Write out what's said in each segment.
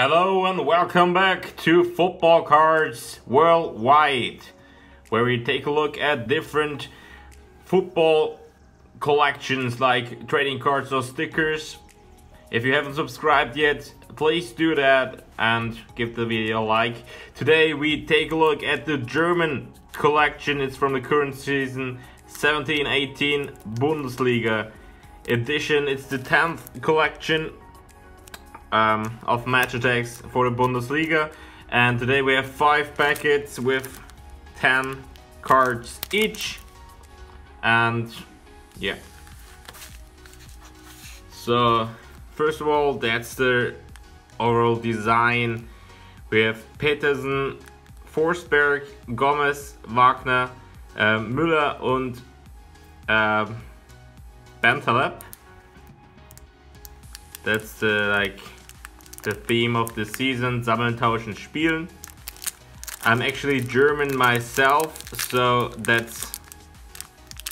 Hello and welcome back to Football Cards Worldwide, where we take a look at different football collections like trading cards or stickers. If you haven't subscribed yet, please do that and give the video a like. Today we take a look at the German collection. It's from the current season 17-18 Bundesliga edition. It's the 10th collection of Match Attax for the Bundesliga, and today we have 5 packets with 10 cards each. And yeah, so first of all, that's the overall design. We have Petersen, Forsberg, Gomez, Wagner, Müller und Bentaleb. That's the the theme of the season, Sammeln, Tauschen, Spielen. I'm actually German myself, so that's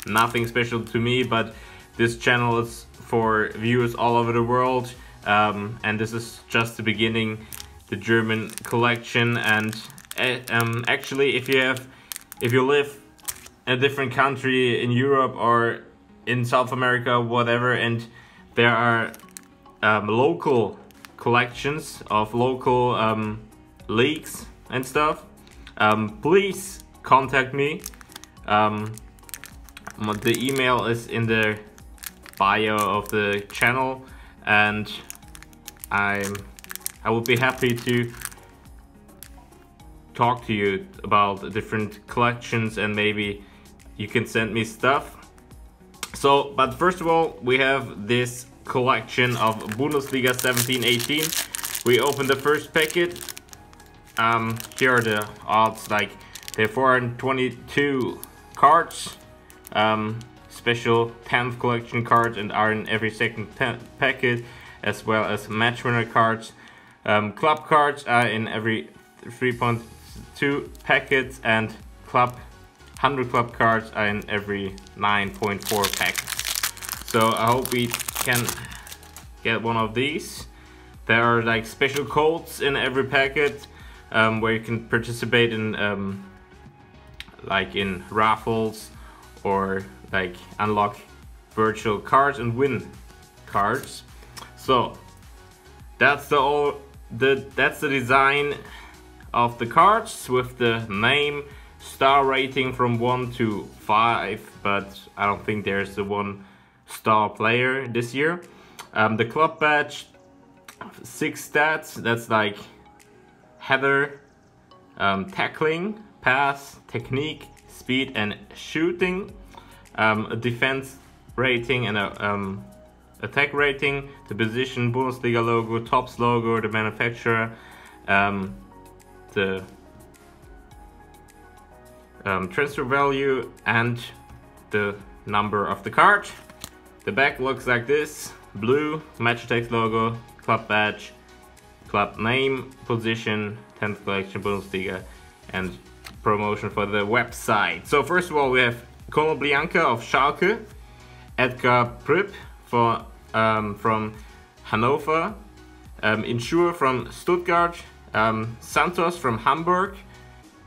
nothing special to me, but this channel is for viewers all over the world, and this is just the beginning, the German collection. And actually, if you live in a different country in Europe or in South America, whatever, and there are local collections of local leagues and stuff, please contact me. The email is in the bio of the channel, and I would be happy to talk to you about different collections, and maybe you can send me stuff. So, but first of all, we have this collection of Bundesliga 17-18. We open the first packet. Here are the odds, there are 422 cards, special 10th collection cards, and are in every second packet, as well as match winner cards. Club cards are in every 3.2 packets, and club 100 club cards are in every 9.4 packets. So I hope we can get one of these. There are special codes in every packet, where you can participate in in raffles, or unlock virtual cards and win cards. So that's the design of the cards, with the name, star rating from 1 to 5, but I don't think there's the 1-star player this year. The club badge, 6 stats, that's header, tackling, pass, technique, speed and shooting, a defense rating and a attack rating, the position, Bundesliga logo, Topps logo, the manufacturer, the transfer value and the number of the card. The back looks like this: blue, Match Attax logo, club badge, club name, position, 10th collection Bundesliga, and promotion for the website. So first of all, we have Conor Bianca of Schalke, Edgar Pripp from Hannover, Insure from Stuttgart, Santos from Hamburg,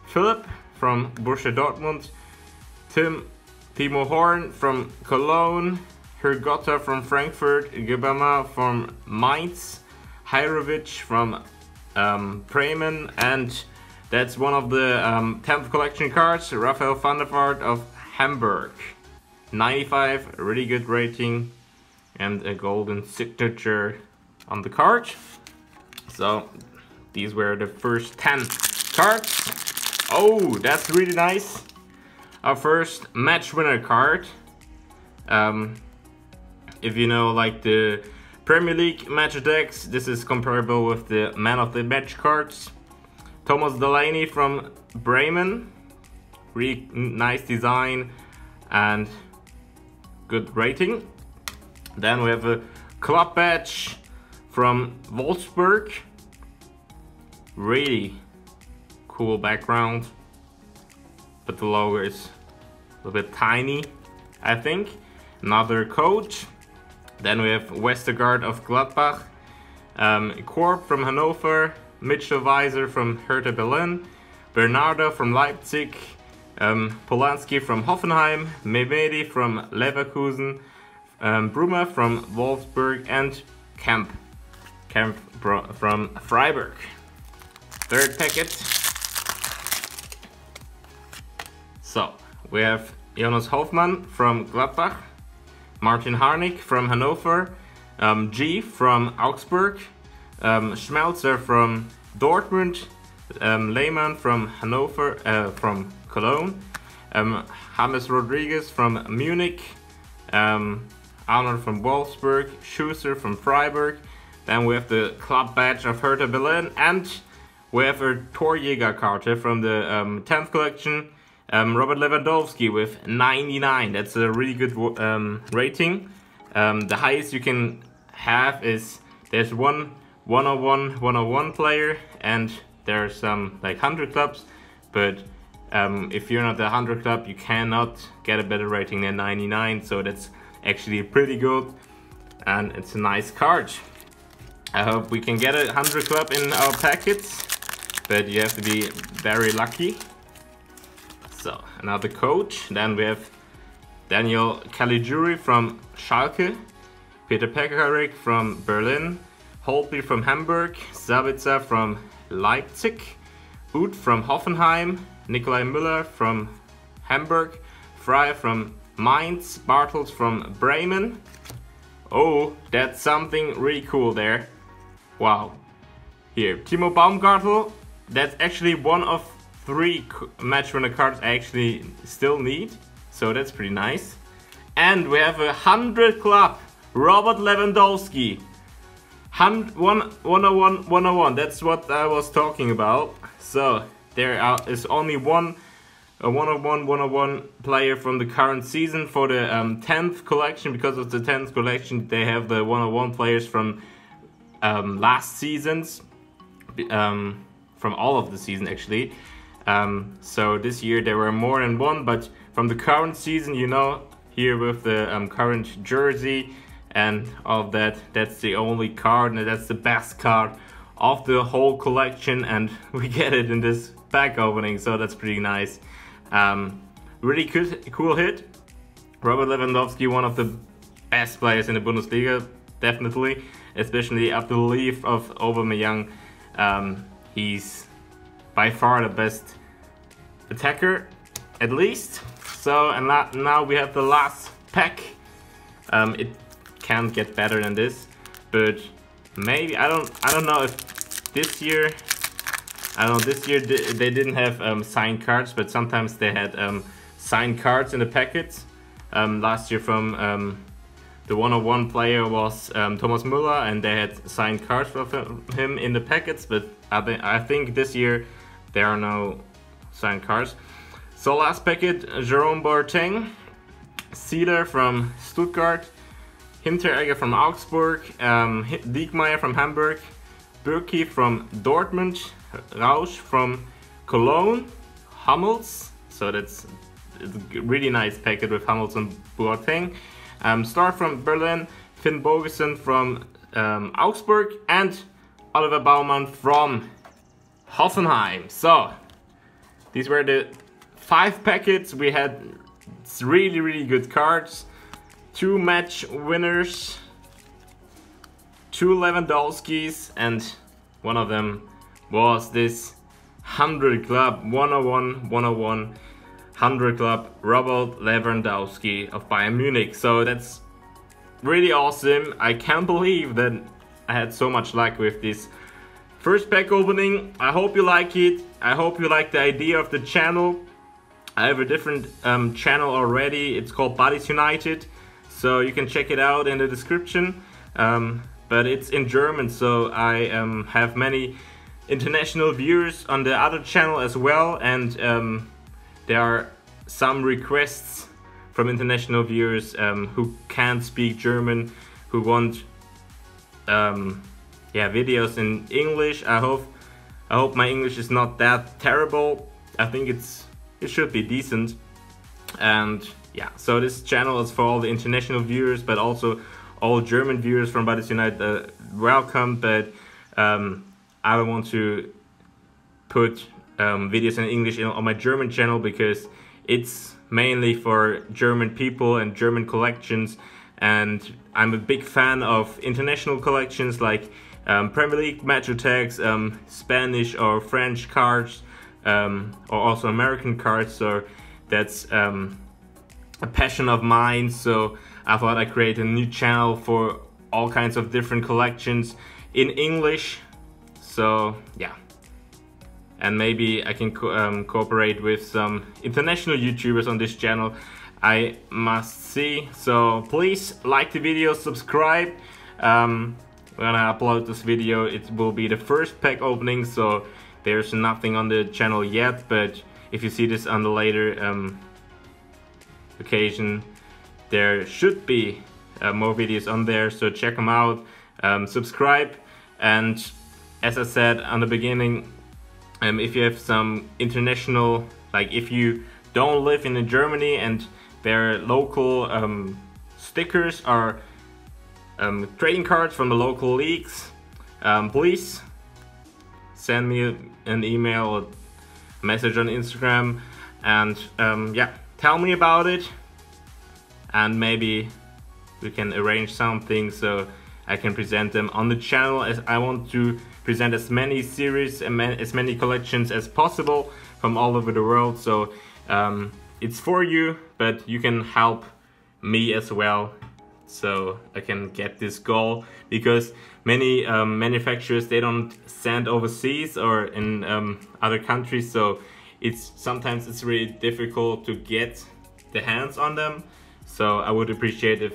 Philipp from Borussia Dortmund, Timo Horn from Cologne, Hergotta from Frankfurt, Gebama from Mainz, Hajrovic from Bremen, and that's one of the 10th collection cards, Raphael van der Vaart of Hamburg. 95, really good rating, and a golden signature on the card. So these were the first 10 cards. Oh, that's really nice. Our first match winner card. If you know the Premier League Match Attax, this is comparable with the Man of the Match cards. Thomas Delaney from Bremen, really nice design and good rating. Then we have a club badge from Wolfsburg, really cool background, but the logo is a little bit tiny, I think. Another coach. Then we have Westergaard of Gladbach, Korb from Hannover, Mitchell Weiser from Hertha Berlin, Bernardo from Leipzig, Polanski from Hoffenheim, Mehmedi from Leverkusen, Bruma from Wolfsburg, and Kemp from Freiburg. Third packet. So we have Jonas Hofmann from Gladbach, Martin Harnik from Hannover, G from Augsburg, Schmelzer from Dortmund, Lehmann from Hannover, from Cologne, James Rodriguez from Munich, Arnold from Wolfsburg, Schuster from Freiburg. Then we have the club badge of Hertha Berlin, and we have a Torjäger card from the 10th collection, Robert Lewandowski with 99. That's a really good rating. The highest you can have is there's one 101 player, and there are some like 100 clubs, but if you're not the 100 club, you cannot get a better rating than 99. So that's actually pretty good, and it's a nice card. I hope we can get a 100 club in our packets, but you have to be very lucky. So another coach. Then we have Daniel Caligiuri from Schalke, Peter Pekarik from Berlin, Holtby from Hamburg, Sabitzer from Leipzig, Uth from Hoffenheim, Nikolai Müller from Hamburg, Frey from Mainz, Bartels from Bremen. Oh, that's something really cool there. Wow. Here, Timo Baumgartel. That's actually one of 3 match winner cards I actually still need. So that's pretty nice. And we have a 100 club, Robert Lewandowski. 101. That's what I was talking about. So there is only one 101 player from the current season for the 10th collection. Because of the 10th collection, they have the 101 players from last seasons, from all of the season actually. So this year there were more than one, but from the current season, you know, here with the current jersey and all of that, that's the only card, and that's the best card of the whole collection, and we get it in this pack opening, so that's pretty nice. Really cool hit. Robert Lewandowski, one of the best players in the Bundesliga, definitely, especially after the leave of Aubameyang. He's by far the best attacker, at least. So, and now we have the last pack. It can't get better than this, but maybe I don't know if this year, I don't know, this year they didn't have signed cards, but sometimes they had signed cards in the packets. Last year from the 101 player was Thomas Müller, and they had signed cards for him in the packets, but I think this year there are no signed cards. So last packet, Jerome Boateng, Seeler from Stuttgart, Hinteregger from Augsburg, Diekmeyer from Hamburg, Bürki from Dortmund, Rausch from Cologne, Hummels, so that's a really nice packet with Hummels and Boateng, Star from Berlin, Finn Bogason from Augsburg, and Oliver Baumann from Hoffenheim. So these were the 5 packets. We had really good cards. 2 match winners, 2 Lewandowskis, and one of them was this 100 club, 100 club Robert Lewandowski of Bayern Munich. So that's really awesome. I can't believe that I had so much luck with this first pack opening. I hope you like it. I hope you like the idea of the channel. I have a different channel already. It's called Buddies United. So you can check it out in the description, but it's in German, so I have many international viewers on the other channel as well, and there are some requests from international viewers who can't speak German, who want yeah, videos in English. I hope my English is not that terrible. I think it should be decent. And yeah, so this channel is for all the international viewers, but also all German viewers from Buddies United, welcome, but I don't want to put videos in English on my German channel because it's mainly for German people and German collections, and I'm a big fan of international collections like Premier League, Match Attax, Spanish or French cards, or also American cards, so that's a passion of mine. So I thought I'd create a new channel for all kinds of different collections in English, so yeah. And maybe I can cooperate with some international YouTubers on this channel, I must see. So please like the video, subscribe. When I upload this video, it will be the first pack opening, so there's nothing on the channel yet, but if you see this on the later occasion, there should be more videos on there, so check them out, subscribe, and as I said on the beginning, if you have some international, like if you don't live in Germany and their local stickers or trading cards from the local leagues, please send me an email or message on Instagram, and yeah, tell me about it, and maybe we can arrange something so I can present them on the channel, as I want to present as many series and as many collections as possible from all over the world. So it's for you, but you can help me as well, so I can get this goal, because many manufacturers, they don't send overseas or in other countries, so sometimes it's really difficult to get the hands on them. So I would appreciate if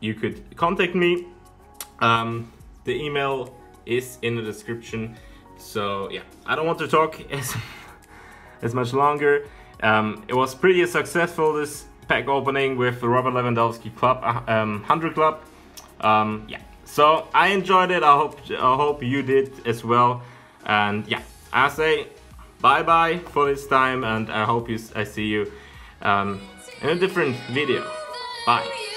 you could contact me. The email is in the description. So yeah, I don't want to talk as much longer. It was pretty successful, this pack opening with the Robert Lewandowski club 100 club. Yeah, so I enjoyed it. I hope you did as well. And yeah, I say bye bye for this time, and I hope I see you in a different video. Bye.